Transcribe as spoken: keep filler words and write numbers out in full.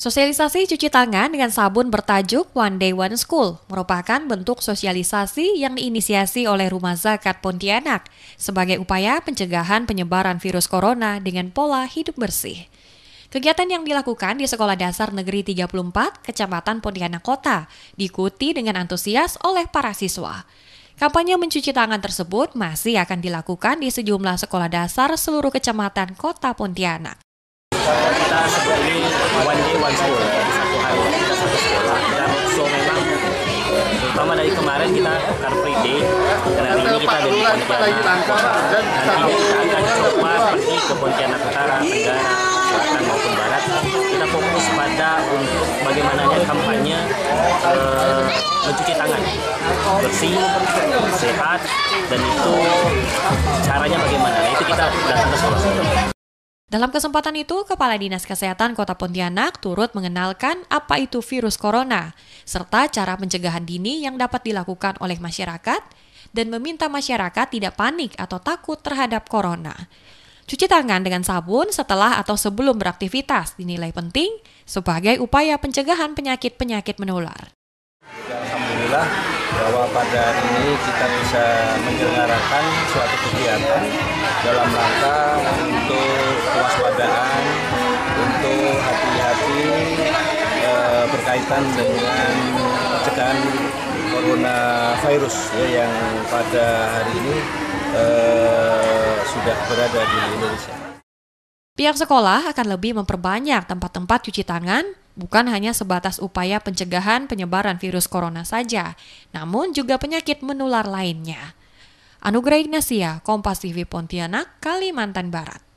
Sosialisasi cuci tangan dengan sabun bertajuk One Day One School merupakan bentuk sosialisasi yang diinisiasi oleh Rumah Zakat Pontianak sebagai upaya pencegahan penyebaran virus corona dengan pola hidup bersih. Kegiatan yang dilakukan di Sekolah Dasar Negeri tiga puluh empat, Kecamatan Pontianak Kota, diikuti dengan antusias oleh para siswa. Kampanye mencuci tangan tersebut masih akan dilakukan di sejumlah sekolah dasar seluruh kecamatan Kota Pontianak. Kita seperti ini one day one school, satu hari kita satu sekolah. Dan so memang terutama dari kemarin kita car free day, dan hari ini kita dari Pontianak Kota. Nantinya kita akan coba pergi ke Pontianak Utara, Tenggara, Selatan maupun Barat. Kita fokus pada untuk bagaimananya kampanye eh, mencuci tangan bersih, sehat, dan itu caranya bagaimana. Nah, itu kita datang ke sekolah-sekolah. Dalam kesempatan itu, Kepala Dinas Kesehatan Kota Pontianak turut mengenalkan apa itu virus corona, serta cara pencegahan dini yang dapat dilakukan oleh masyarakat dan meminta masyarakat tidak panik atau takut terhadap corona. Cuci tangan dengan sabun setelah atau sebelum beraktivitas dinilai penting sebagai upaya pencegahan penyakit-penyakit menular. Alhamdulillah bahwa pada hari ini kita bisa menyelenggarakan suatu kegiatan dalam rangka untuk kewaspadaan, untuk hati-hati e, berkaitan dengan pencegahan coronavirus ya, yang pada hari ini e, sudah berada di Indonesia. Pihak sekolah akan lebih memperbanyak tempat-tempat cuci tangan, bukan hanya sebatas upaya pencegahan penyebaran virus corona saja, namun juga penyakit menular lainnya. Anugerah Ignasia, Kompas T V Pontianak, Kalimantan Barat.